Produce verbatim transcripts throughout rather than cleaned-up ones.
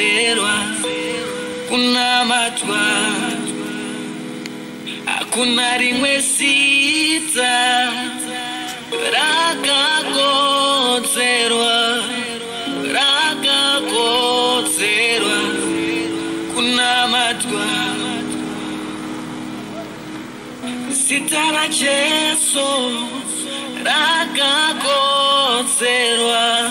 kunaserwa, kunamatwa, hakuna rimwe sita rakakodzerwa, rakakodzerwa, kunamatwa. Sita la Jesu rakakodzerwa.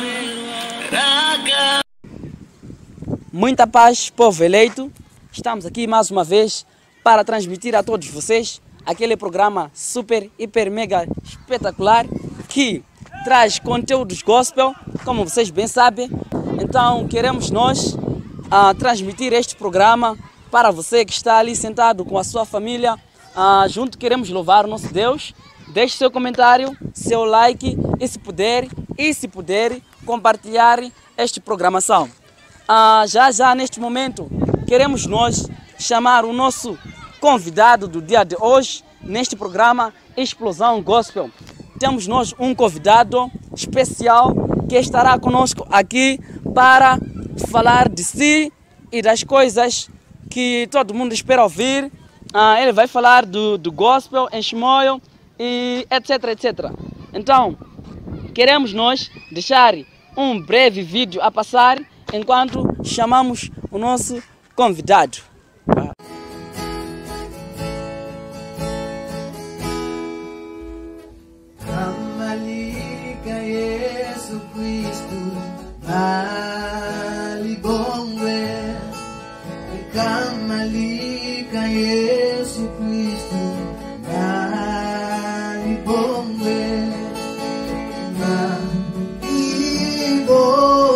Muita paz, povo eleito. Estamos aqui mais uma vez para transmitir a todos vocês aquele programa super, hiper, mega espetacular que traz conteúdos gospel, como vocês bem sabem. Então queremos nós ah, transmitir este programa para você que está ali sentado com a sua família. Ah, junto queremos louvar o nosso Deus. Deixe seu comentário, seu like e se puder, e se puder, compartilhar esta programação. Ah, já já neste momento queremos nós chamar o nosso convidado do dia de hoje neste programa Explosão Gospel. Temos nós um convidado especial que estará conosco aqui para falar de si e das coisas que todo mundo espera ouvir. Ah, ele vai falar do, do gospel em Chimoio e etc, etcétera. Então queremos nós deixar um breve vídeo a passar enquanto chamamos o nosso convidado. Amalica Jesus Cristo, vale bombe. Amalica Jesus Cristo, vale bombe. Vale bombe.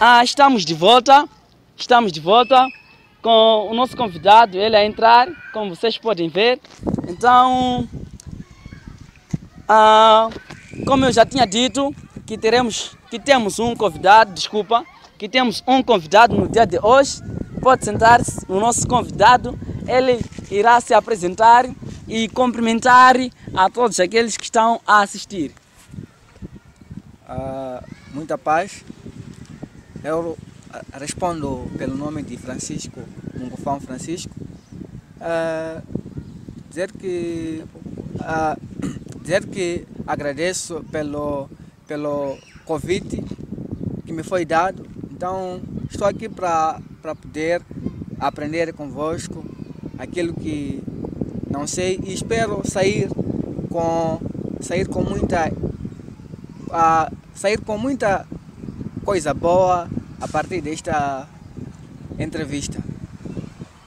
Ah, estamos de volta, estamos de volta com o nosso convidado, ele a entrar, como vocês podem ver. Então, ah, como eu já tinha dito, que, teremos, que temos um convidado, desculpa, que temos um convidado no dia de hoje. Pode sentar-se o nosso convidado, ele irá se apresentar e cumprimentar a todos aqueles que estão a assistir. Ah, muita paz. Eu respondo pelo nome de Francisco Mungofão Francisco. Uh, dizer que uh, dizer que agradeço pelo pelo convite que me foi dado. Então estou aqui para para poder aprender convosco aquilo que Não sei, e espero sair com sair com muita a, sair com muita coisa boa a partir desta entrevista.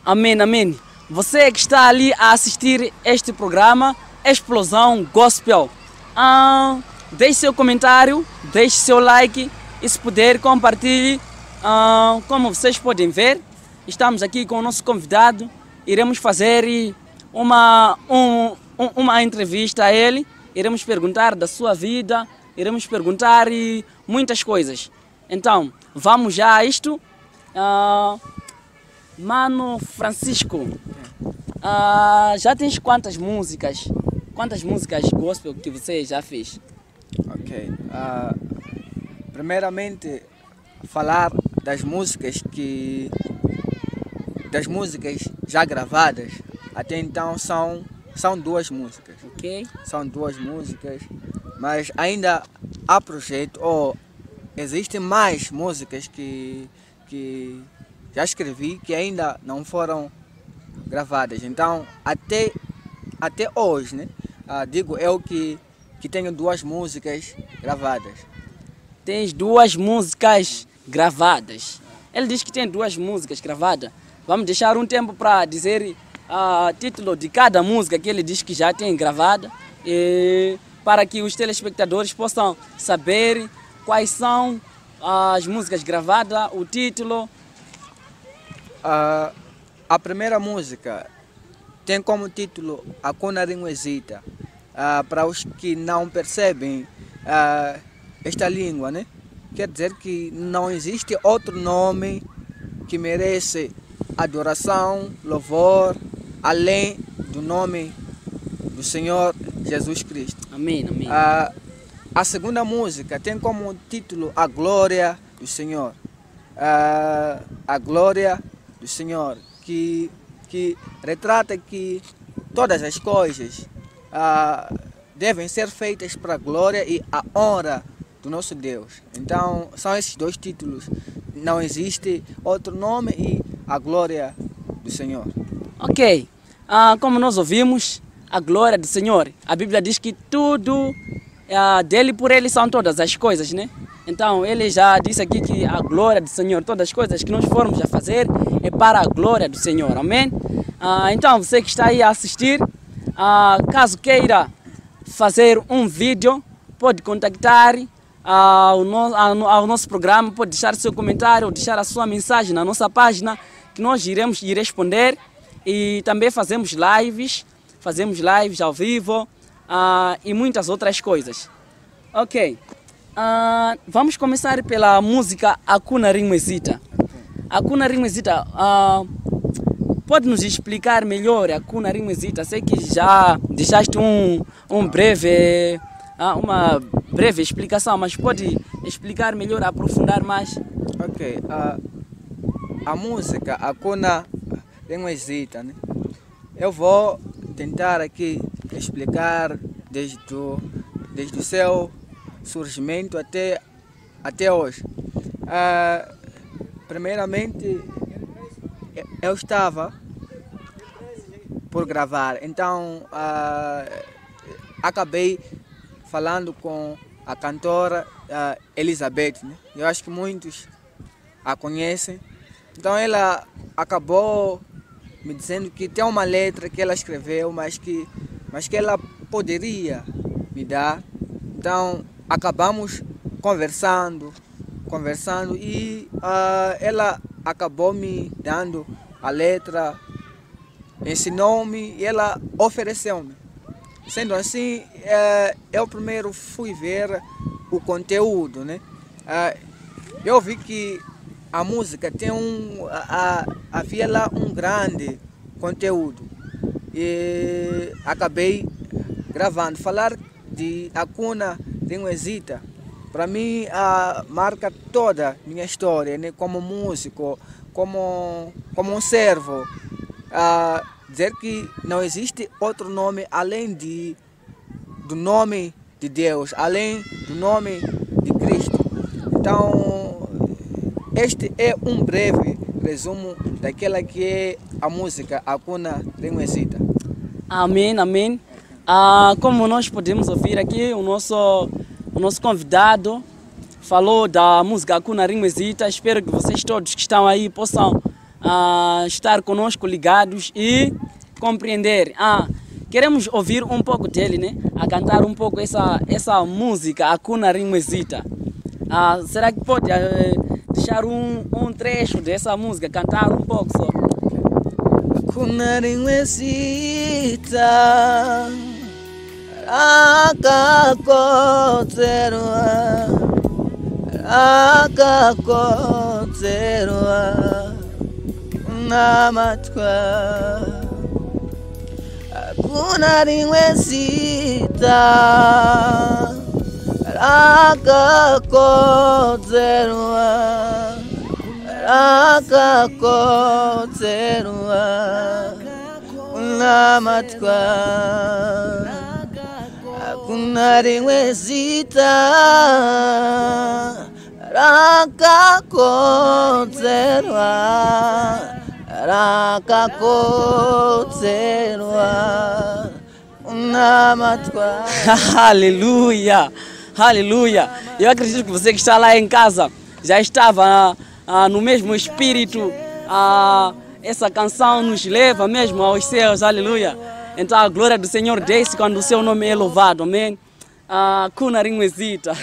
Amém, amém. Você que está ali a assistir este programa Explosão Gospel, ah, deixe seu comentário, deixe seu like e, se puder, compartilhe. Ah, como vocês podem ver, estamos aqui com o nosso convidado. Iremos fazer uma, um, uma entrevista a ele. Iremos perguntar da sua vida, iremos perguntar muitas coisas. Então, vamos já a isto. Ah, Mano Francisco, ah, já tens quantas músicas, quantas músicas gospel que você já fez? Ok, ah, primeiramente falar das músicas que, das músicas já gravadas, até então são, são duas músicas. Ok. São duas músicas, mas ainda há projeto, ou existem mais músicas que... que já escrevi que ainda não foram gravadas. Então, até, até hoje, né? Ah, digo eu que, que tenho duas músicas gravadas. Tens duas músicas gravadas. Ele diz que tem duas músicas gravadas. Vamos deixar um tempo para dizer o título de cada música que ele diz que já tem gravada, e para que os telespectadores possam saber quais são as músicas gravadas, o título. Uh, a primeira música tem como título A Conaringuesita. Uh, para os que não percebem uh, esta língua, né? Quer dizer que não existe outro nome que merece adoração, louvor, além do nome do Senhor Jesus Cristo. Amém, amém. Uh, a segunda música tem como título A Glória do Senhor. Uh, a Glória do Senhor, que, que retrata que todas as coisas ah, devem ser feitas para a glória e a honra do nosso Deus. Então, são esses dois títulos. Não existe outro nome, e a glória do Senhor. Ok. Ah, como nós ouvimos, a glória do Senhor. A Bíblia diz que tudo ah, dele, por ele, são todas as coisas, né? Então, ele já disse aqui que a glória do Senhor, todas as coisas que nós formos a fazer, é para a glória do Senhor. Amém? Ah, então, você que está aí a assistir, ah, caso queira fazer um vídeo, pode contactar ah, o no, a, ao nosso programa, pode deixar seu comentário, deixar a sua mensagem na nossa página, que nós iremos ir responder. E também fazemos lives, fazemos lives ao vivo ah, e muitas outras coisas. Ok. Uh, vamos começar pela música Akunaringuesita. Akunaringuesita, uh, pode nos explicar melhor Akunaringuesita? Sei que já deixaste um, um breve, uh, uma breve explicação, mas pode explicar melhor, aprofundar mais? Ok, uh, a música Akunaringuesita, né? Eu vou tentar aqui explicar desde o, desde o seu surgimento até, até hoje. Ah, primeiramente, eu estava por gravar, então ah, acabei falando com a cantora ah, Elisabeth, né? Eu acho que muitos a conhecem. Então ela acabou me dizendo que tem uma letra que ela escreveu, mas que, mas que ela poderia me dar. Então acabamos conversando, conversando e uh, ela acabou me dando a letra, ensinou-me e ela ofereceu-me. Sendo assim, uh, eu primeiro fui ver o conteúdo, né? Uh, eu vi que a música tem um, uh, uh, havia lá um grande conteúdo e acabei gravando. Falar de Akuna Ringuesita, para mim, ah, marca toda a minha história, né? Como músico, como, como um servo. Ah, dizer que não existe outro nome além de, do nome de Deus, além do nome de Cristo. Então, este é um breve resumo daquela que é a música Akuna Ringuesita. Amém, amém. Ah, como nós podemos ouvir aqui, o nosso, o nosso convidado falou da música Akuna Rimwezita. Espero que vocês todos que estão aí possam ah, estar conosco ligados e compreender. Ah, queremos ouvir um pouco dele, né? A cantar um pouco essa, essa música Akuna Rimwezita. Ah, será que pode eh, deixar um, um trecho dessa música, cantar um pouco só? Akuna Rimwezita, Akakoterwa, Akakoterwa, Namatwa. Akuna Rimwezita, Akakoterwa, Akakoterwa, Namatwa. Akuna Rimwezita, Akakoterwa, aleluia, aleluia. Eu acredito que você que está lá em casa já estava ah, no mesmo espírito. ah, Essa canção nos leva mesmo aos céus, aleluia. Então a glória do Senhor desce quando o seu nome é louvado, amém. Akuna Rimwezita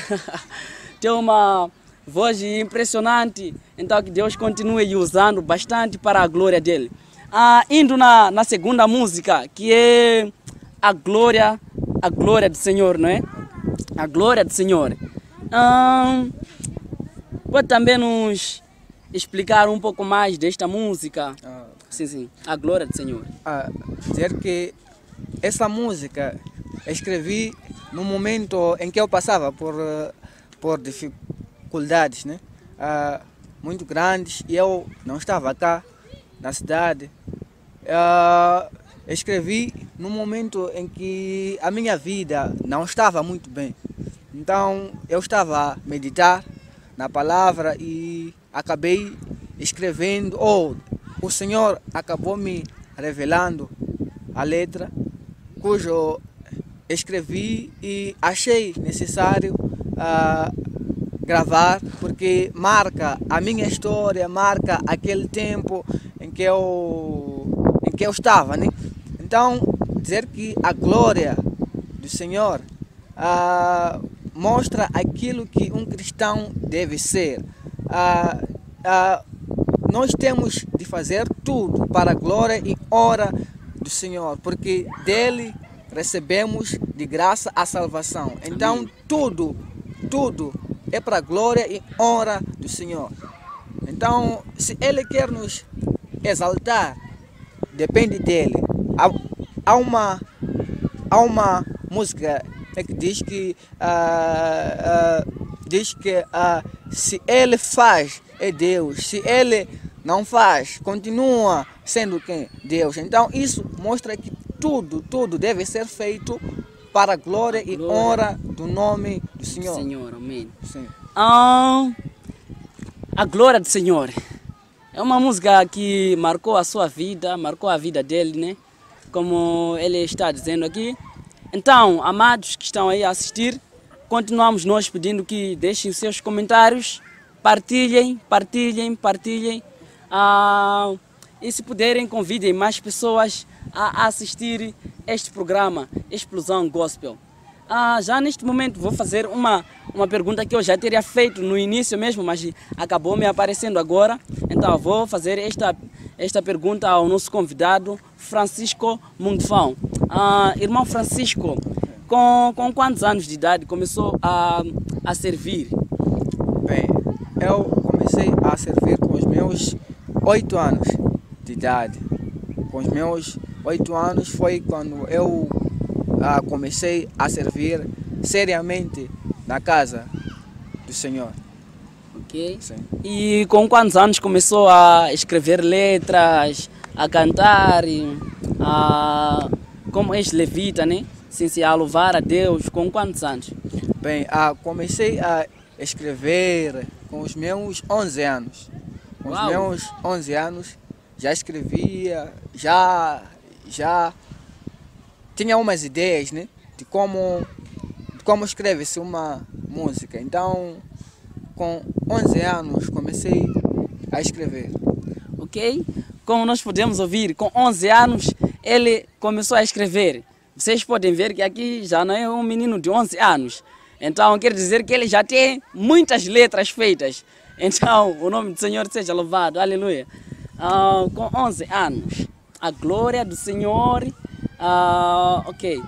tem uma voz impressionante, então que Deus continue usando bastante para a glória dele. Ah, indo na, na segunda música, que é a glória, a glória do Senhor, não é? A glória do Senhor. Ah, pode também nos explicar um pouco mais desta música? Ah, sim, sim, a glória do Senhor. Ah, dizer que essa música escrevi no momento em que eu passava por, por dificuldades. dificuldades, né? Uh, muito grandes, e eu não estava cá na cidade. Uh, escrevi no momento em que a minha vida não estava muito bem. Então eu estava a meditar na palavra e acabei escrevendo, ou o Senhor acabou me revelando a letra, cujo escrevi e achei necessário uh, gravar, porque marca a minha história, marca aquele tempo em que eu, em que eu estava, né? Então, dizer que a glória do Senhor ah, mostra aquilo que um cristão deve ser. Ah, ah, nós temos de fazer tudo para a glória e honra do Senhor, porque dele recebemos de graça a salvação. Então, tudo, tudo é para a glória e honra do Senhor. Então, se Ele quer nos exaltar, depende dEle. Há, há, uma, há uma música que diz que, ah, ah, diz que ah, se Ele faz, é Deus. Se Ele não faz, continua sendo quem? Deus. Então, isso mostra que tudo, tudo deve ser feito para a glória, glória e honra do nome do Senhor. Senhor, amém. Sim. Ah, a glória do Senhor é uma música que marcou a sua vida, marcou a vida dele, né? Como ele está dizendo aqui. Então, amados que estão aí a assistir, continuamos nós pedindo que deixem seus comentários, partilhem, partilhem, partilhem. Ah, e se puderem, convidem mais pessoas a assistir este programa, Explosão Gospel. Ah, já neste momento vou fazer uma, uma pergunta que eu já teria feito no início mesmo, mas acabou me aparecendo agora. Então vou fazer esta, esta pergunta ao nosso convidado, Francisco Mungofão. Ah, irmão Francisco, com, com quantos anos de idade começou a, a servir? Bem, eu comecei a servir com os meus oito anos de idade. Com os meus oito anos foi quando eu ah, comecei a servir seriamente na casa do Senhor. Ok. Sim. E com quantos anos começou a escrever letras, a cantar, a, como ex-levita, né? Sim, sim, a louvar a Deus? Com quantos anos? Bem, ah, comecei a escrever com os meus onze anos. Com Uau. os meus onze anos já escrevia, já, já tinha umas ideias, né, de como, de como escreve-se uma música. Então, com onze anos, comecei a escrever. Ok? Como nós podemos ouvir, com onze anos ele começou a escrever. Vocês podem ver que aqui já não é um menino de onze anos. Então, quer dizer que ele já tem muitas letras feitas. Então, o nome do Senhor seja louvado. Aleluia. Uh, com onze anos, a glória do Senhor. Uh, ok.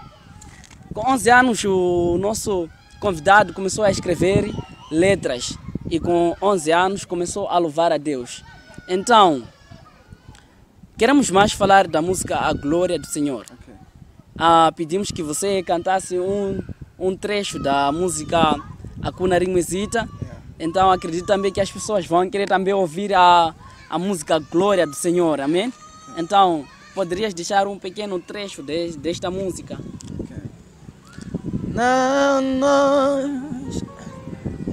Com onze anos, o nosso convidado começou a escrever letras. E com onze anos, começou a louvar a Deus. Então, queremos mais falar da música A Glória do Senhor. Okay. Uh, pedimos que você cantasse um, um trecho da música A Cunarimizita. Então acredito também que as pessoas vão querer também ouvir a, a música Glória do Senhor, amém? Então, poderias deixar um pequeno trecho de, desta música? Okay. Não, nós,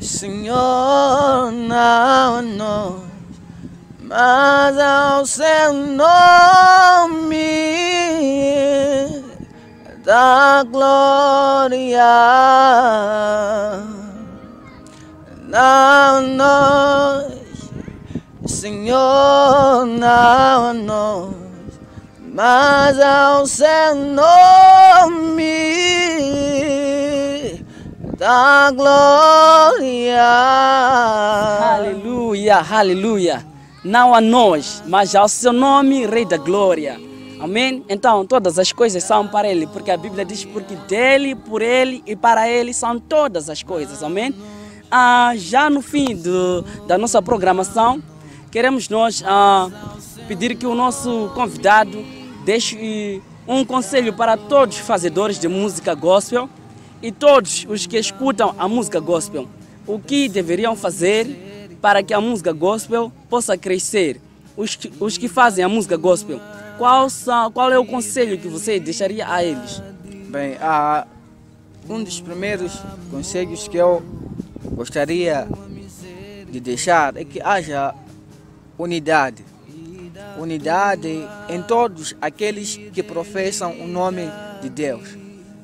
Senhor, não, nós, mas ao seu nome da glória. Não, nós, Senhor, não, nós, mas ao seu nome da glória. Aleluia, aleluia. Não a nós, mas ao seu nome, Rei da Glória. Amém? Então, todas as coisas são para Ele, porque a Bíblia diz, porque dele, por Ele e para Ele são todas as coisas. Amém? Ah, já no fim do, da nossa programação, queremos nós ah, pedir que o nosso convidado deixe um conselho para todos os fazedores de música gospel e todos os que escutam a música gospel. O que deveriam fazer para que a música gospel possa crescer? Os, os que fazem a música gospel, qual, são, qual é o conselho que você deixaria a eles? Bem, ah, um dos primeiros conselhos que eu gostaria de deixar é que haja unidade, unidade em todos aqueles que professam o nome de Deus.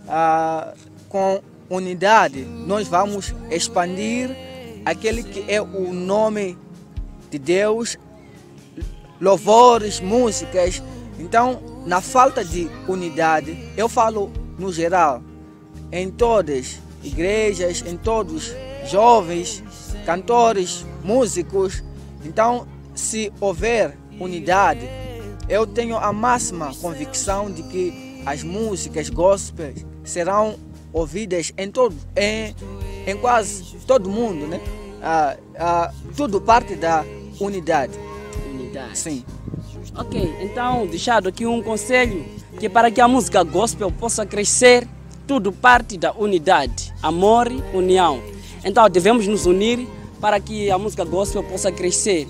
Ah, com unidade nós vamos expandir aquele que é o nome de Deus, louvores, músicas. Então, na falta de unidade, eu falo no geral, em todas as igrejas, em todos jovens, cantores, músicos. Então, se houver unidade, eu tenho a máxima convicção de que as músicas gospel serão ouvidas em todo, em, em quase todo mundo, né? Ah, ah, tudo parte da unidade. Unidade. Sim. Ok, então deixado aqui um conselho que para que a música gospel possa crescer, tudo parte da unidade, amor, união. Então devemos nos unir para que a música gospel possa crescer.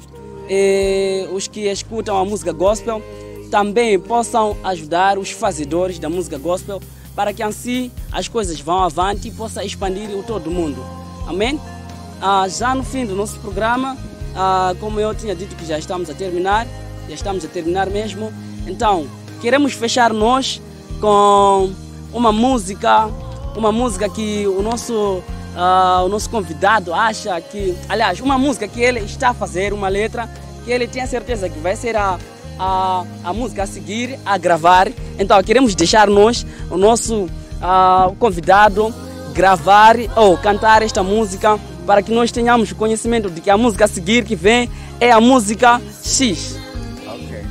E os que escutam a música gospel também possam ajudar os fazedores da música gospel para que assim as coisas vão avante e possa expandir o todo mundo. Amém? Ah, já no fim do nosso programa, ah, como eu tinha dito que já estamos a terminar, já estamos a terminar mesmo. Então, queremos fechar nós com uma música, uma música que o nosso... Uh, o nosso convidado acha que, aliás, uma música que ele está a fazer, uma letra que ele tem certeza que vai ser a, a, a música a seguir, a gravar. Então queremos deixar nós, o nosso uh, convidado, gravar ou cantar esta música para que nós tenhamos conhecimento de que a música a seguir que vem é a música X. Okay.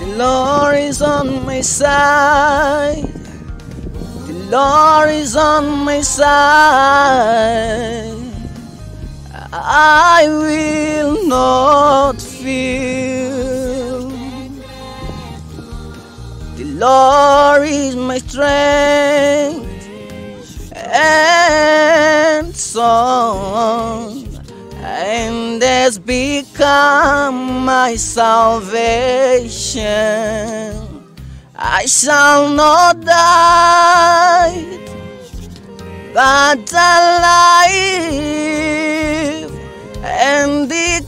The Lord is on my side. The Lord is on my side. I will not fear. The Lord is my strength and song, and has become my salvation. I shall not die, but alive, and declare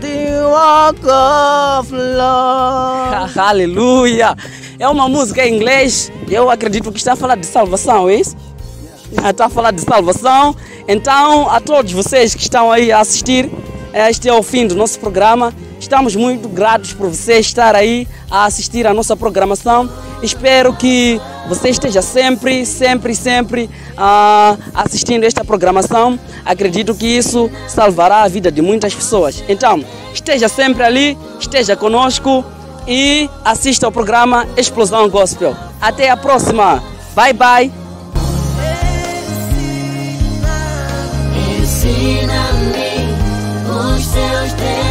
the walk of love. Aleluia! É uma música em inglês, eu acredito que está a falar de salvação, é isso? Está a falar de salvação. Então, a todos vocês que estão aí a assistir, este é o fim do nosso programa. Estamos muito gratos por você estar aí a assistir a nossa programação. Espero que você esteja sempre, sempre, sempre uh, assistindo esta programação. Acredito que isso salvará a vida de muitas pessoas. Então, esteja sempre ali, esteja conosco e assista ao programa Explosão Gospel. Até a próxima. Bye, bye. Ensina-me os teus